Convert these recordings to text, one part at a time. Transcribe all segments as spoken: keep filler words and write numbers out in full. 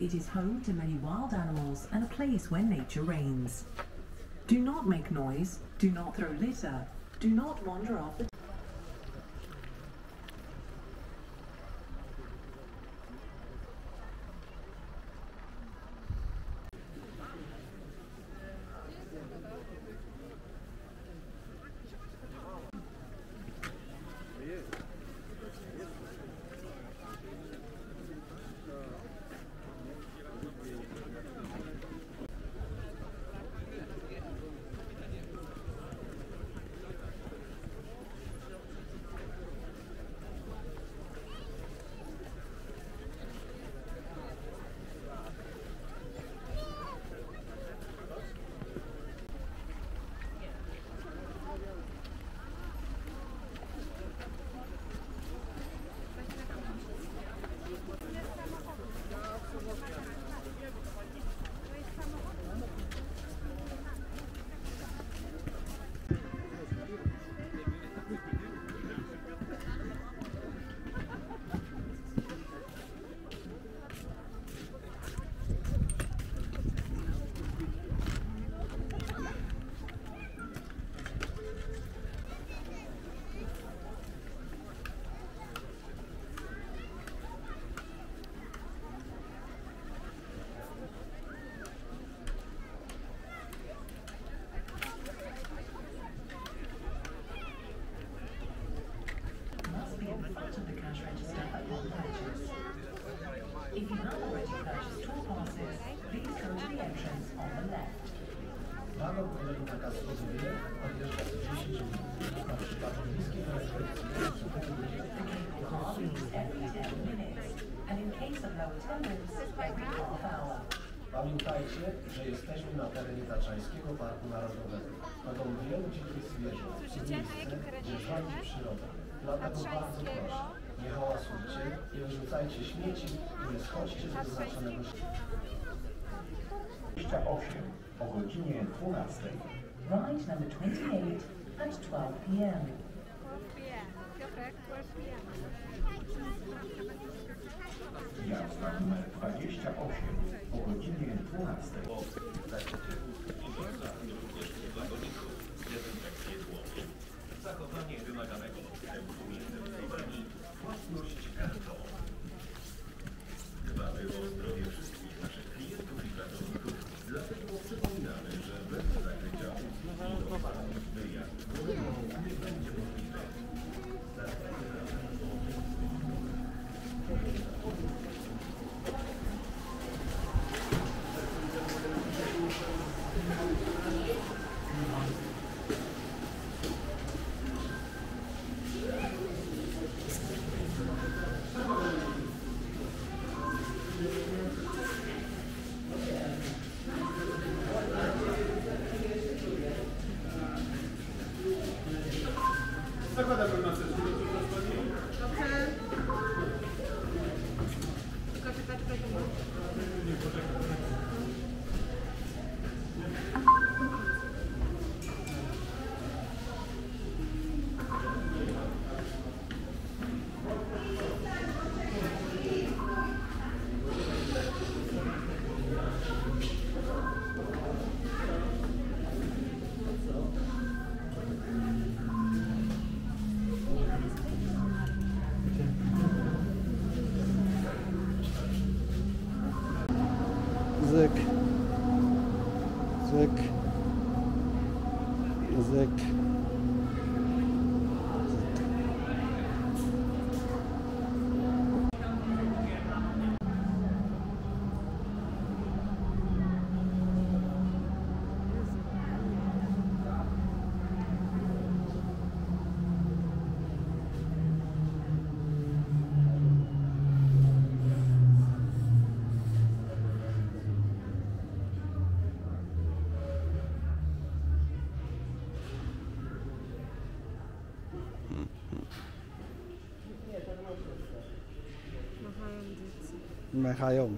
it is home to many wild animals and a place where nature reigns. Do not make noise, do not throw litter, do not wander off the... Pamiętajcie, że jesteśmy na terenie Zachańskiego Parku Narodowego. Hodowlą dzikich zwierząt, miejsce, gdzie rządzi przyroda. Dlatego bardzo proszę, nie hałasujcie, nie wyrzucajcie śmieci i nie schodźcie z wyznaczonego szczęścia. dwudziesta ósma o godzinie dwunastej. Ride number dwadzieścia osiem at twelve p m Jazda numer dwadzieścia osiem o godzinie dwunastej. Zachowanie wymaganego własność kartą. Dbamy o zdrowie wszystkich naszych klientów i pracowników, dlatego przypominamy, że bez zakrycia usług wyjazd nie będzie możliwe. Mechają.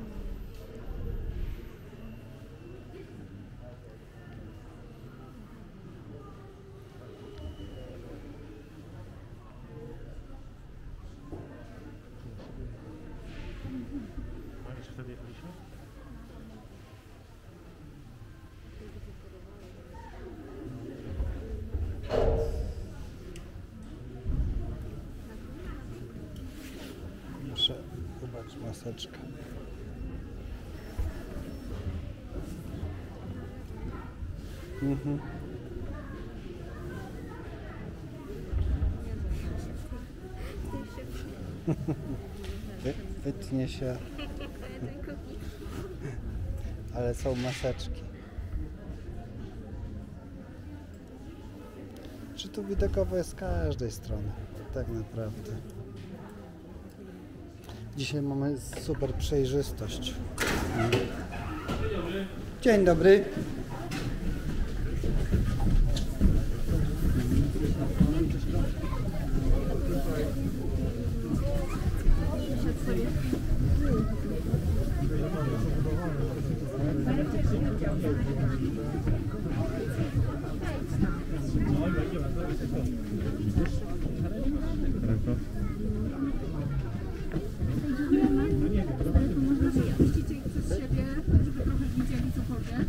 A jeszcze wtedy jechaliśmy? maseczka. Mhm. Wy, wytnie się. Ale są maseczki. Czy tu widokowo jest z każdej strony? Tak naprawdę. Dzisiaj mamy super przejrzystość. Dzień dobry.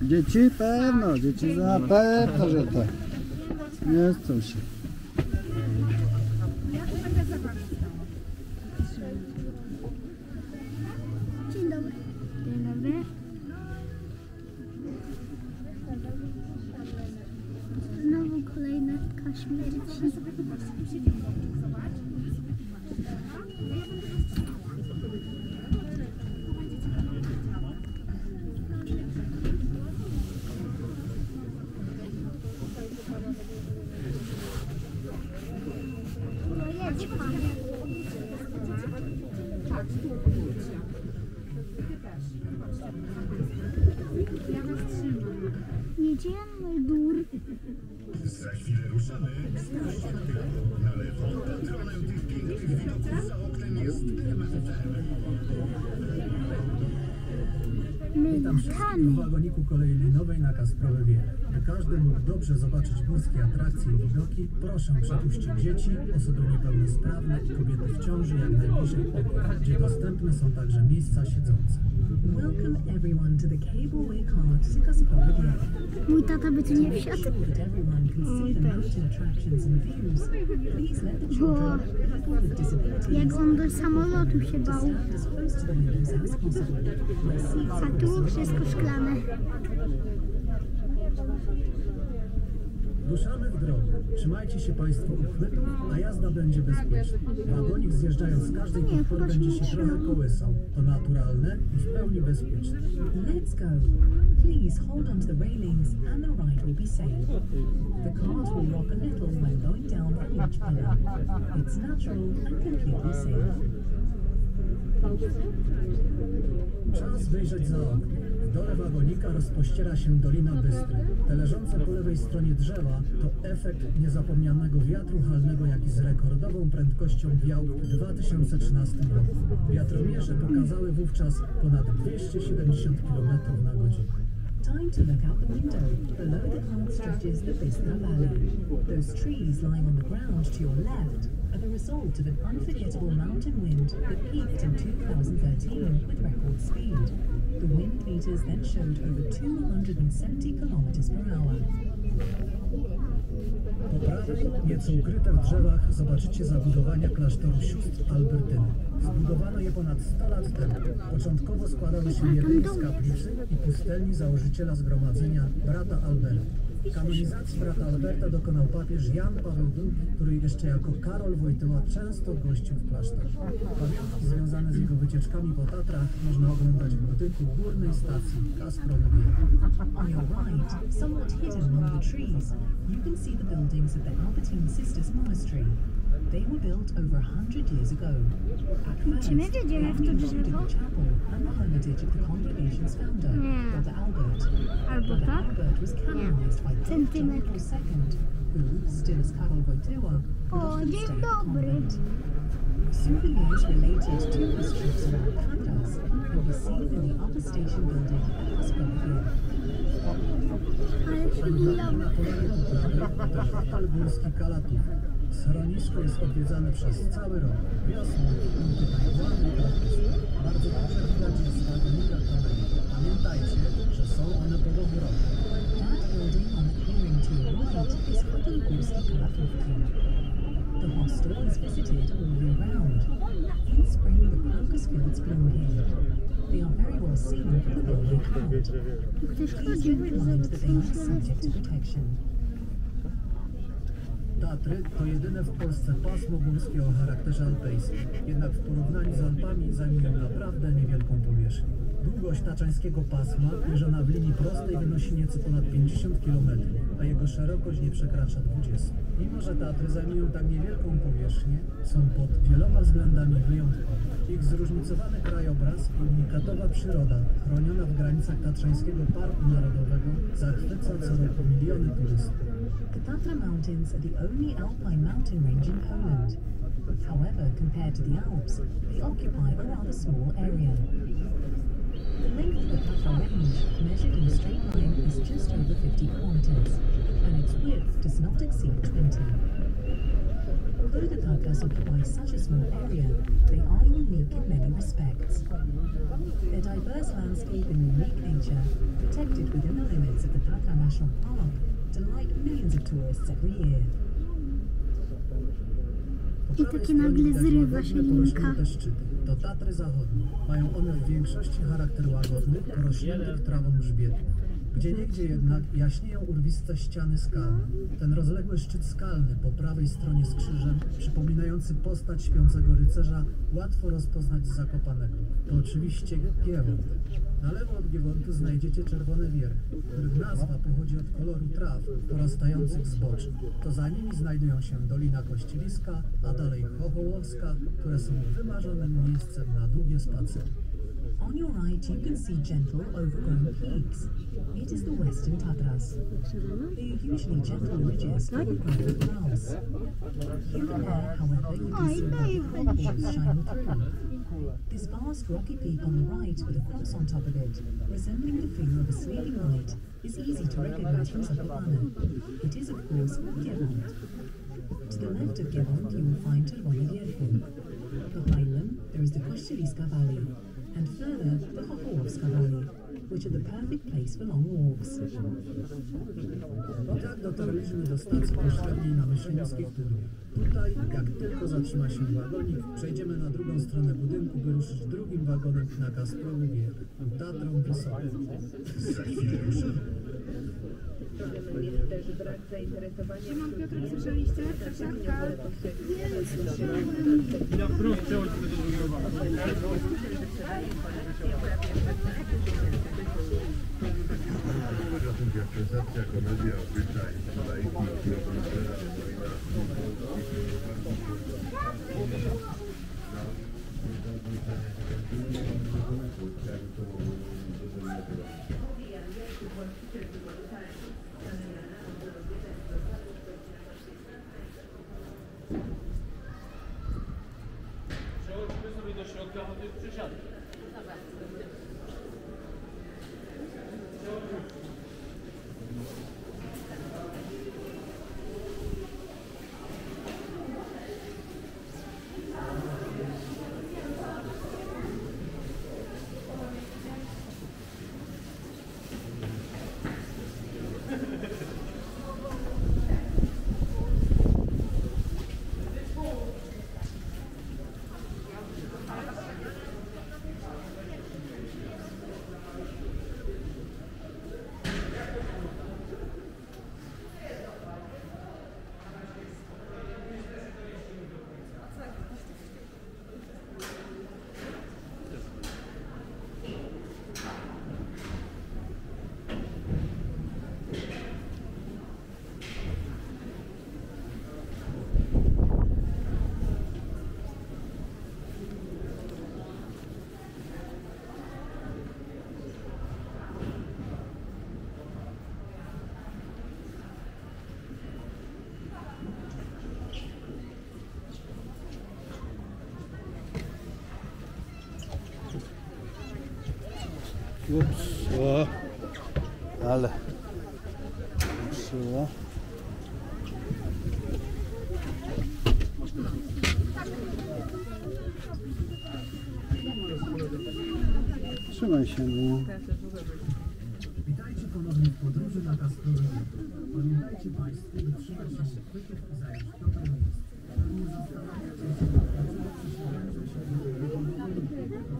Dzieci? Pewno, dzieci za pewno, że tak. Nie chcą się. Dzień dobry. Dzień dobry. Znowu kolejna kaśmierci. Jedziemy dur. Za chwilę ruszamy. Na lewo patronem tych pięknych widoków za oknem jest Witam wszystkich w wagoniku kolei linowej na Kasprowy Wierch. By każdy mógł dobrze zobaczyć górskie atrakcje i widoki, proszę przepuścić dzieci, osoby niepełnosprawne i kobiety w ciąży jak najbliżej pokój, gdzie dostępne są także miejsca siedzące. Mój tata by tu nie wsiadł. Bo jak on do samolotu się bał. A tu wszystko szklane. Ruszamy w drogę. Trzymajcie się Państwo uchwytów, a jazda będzie bezpieczna. Wagonik zjeżdżając z każdej podpory będzie się trochę kołysał. To naturalne i w pełni bezpieczne. Let's go. Please hold on to the railings and the ride will be safe. The cars will rock a little when going down by each pillar. It's natural and completely safe. Czas wyjrzeć za okno. W dole wagonika rozpościera się Dolina Bystry. Te leżące po lewej stronie drzewa to efekt niezapomnianego wiatru halnego, jaki z rekordową prędkością wiał w dwa tysiące trzynastym roku. Wiatromierze pokazały wówczas ponad dwieście siedemdziesiąt kilometrów na godzinę. Time to look out the window. Below the path stretches the Bystra Valley. Those trees lying on the ground to your left are the result of an unforgettable mountain wind that peaked in two thousand thirteen with record speed. The wind meters then showed over two hundred seventy kilometers per hour. Po prawej, nieco ukryte w drzewach, zobaczycie zabudowania klasztoru sióstr Albertyny. Zbudowano je ponad sto lat temu. Początkowo składały się jedynie z kaplicy i pustelni założyciela zgromadzenia brata Alberta. Kanonizacji brata Alberta dokonał papież Jan Paweł drugi, który jeszcze jako Karol Wojtyła często gościł w klasztorze. Pamiątki związane z jego wycieczkami po Tatrach można oglądać w budynku górnej stacji Kasprowy Wierch. They were built over one hundred years ago. At first, they belonged to the chapel and the hermitage of the congregation's founder, brother Albert. Brother Albert was canonized by Pope John Paul the Second, who, still as Karol Wojtyła, was the state convent. Souvenirs related to his trips around Canada's will be seen in the upper station building at Kasprowy Wierch. Schronisko jest odwiedzane przez cały rok. Wiosną, luty, tajemnicy, praktycznie. Bardzo dobrze widać je z wagonika koleji. Pamiętajcie, że są one podobne roku. That building on the clearing to your right is Hotel Górski Kalatówki. The hostel is visited all year round. In spring, the crocus Ktoś chodzi, Tatry to jedyne w Polsce pasmo górskie o charakterze alpejskim, jednak w porównaniu z Alpami zajmują naprawdę niewielką powierzchnię. Długość taczańskiego pasma, mierzona w linii prostej, wynosi nieco ponad pięćdziesiąt kilometrów, a jego szerokość nie przekracza dwudziestu. Mimo że Tatry zajmują tak niewielką powierzchnię, są pod wieloma względami wyjątkowe. Ich zróżnicowany krajobraz i unikatowa przyroda, chroniona w granicach Tatrzańskiego Parku Narodowego, zachwyca co roku miliony turystów. The Tatra Mountains are the only alpine mountain range in Poland. However, compared to the Alps, they occupy a rather small area. The length of the Tatra range, measured in a straight line, is just over fifty kilometers, and its width does not exceed twenty. Although the Tatras occupy such a small area, they are unique in many respects. Their diverse landscape and unique nature, protected within the limits of the Tatra National Park, delight millions of tourists every year. I takie nagle zrywa się linka. To Tatry Zachodnie. Mają one w większości charakter łagodny, porośniętych trawą grzbietów. Gdzieniegdzie jednak jaśnieją urwiste ściany skalne. Ten rozległy szczyt skalny po prawej stronie z krzyżem, przypominający postać śpiącego rycerza, łatwo rozpoznać z Zakopanego. To oczywiście Giewont. Na lewo od Giewontu znajdziecie Czerwone Wierchy, których nazwa pochodzi od koloru traw porastających z boczu. To za nimi znajdują się Dolina Kościeliska, a dalej Chochołowska, które są wymarzonym miejscem na długie spacery. On your right, you can see gentle overgrown peaks. It is the Western Tatras. They are usually gentle ridges overgrown with grass. Here and there, however, you can see the hornbeams shining through. This vast rocky peak on the right, with a cross on top of it, resembling the finger of a sleeping light, is easy to recognize from Zakopane. It is, of course, Giewont. To the left of Giewont, you will find Czerwone Wierchy. Behind them, there is the Kościeliska Valley, and further, the Chochołowska Valley, which are the perfect place for long walks. Tak dotarliśmy do stacji pośredniej na Myślenickiej Turnie. Tutaj, jak tylko zatrzyma się wagonik, przejdziemy na drugą stronę budynku, by ruszyć drugim wagonem na Kasprowy Wierch, Tatrą Wysoką. Za chwilę ruszymy. Jest też brak zainteresowania. Ja mam Piotr, słyszeliście? Przesiadka. Nie, słyszałem. Ja wprost przełącz do drugiego Reprezentacja, komedia, obyczaj, laiki, prowadzera, wojna, przełóżmy sobie do środka, bo to jest przesiadka. Ups, o, ale ruszyło. Trzymaj się, no. Witajcie ponownie w podróży na Kasprowy Wierch. Pamiętajcie Państwo, by trzymać się szybkich i zająć dobre miejsce. Nie zastanawiacie się, dlaczego przyszedłem, że się nie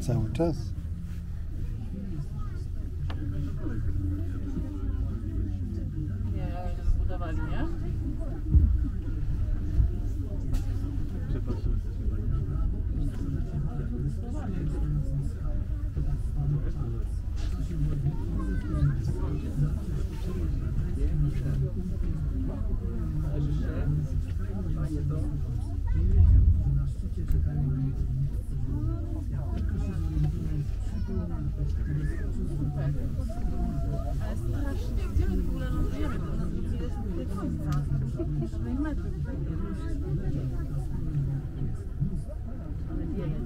Cały czas. Nie, zbudowali, nie? Przepraszam. Ale strasznie, gdzie my w ogóle rozumiemy? To nas nie jest do końca. Ale wieje.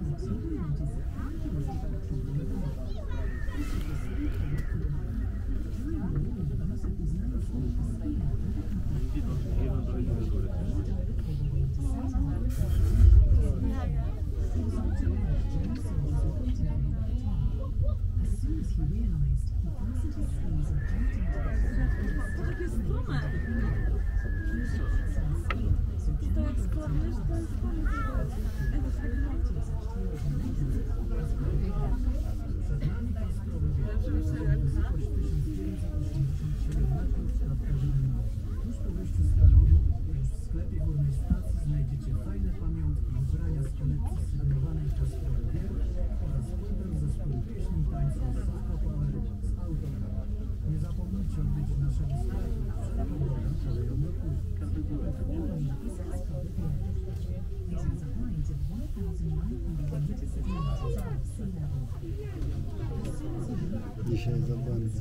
Dzisiaj za bardzo.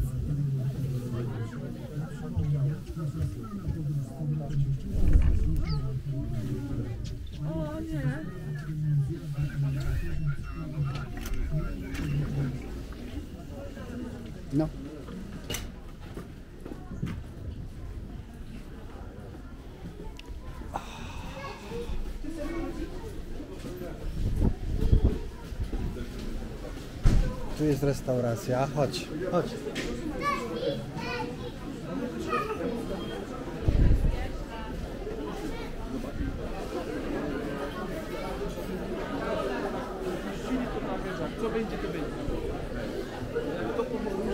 No. Tu jest restauracja. Chodź, chodź.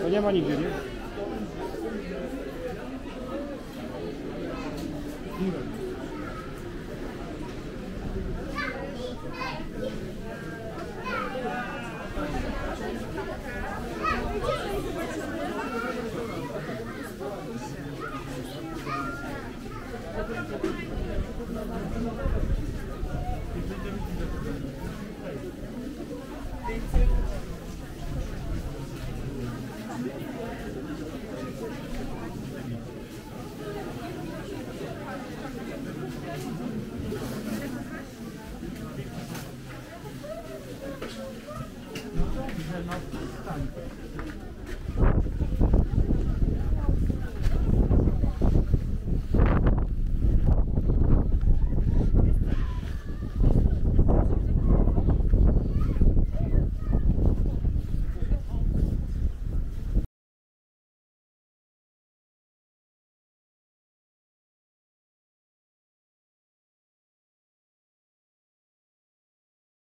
To nie ma nigdzie, nie?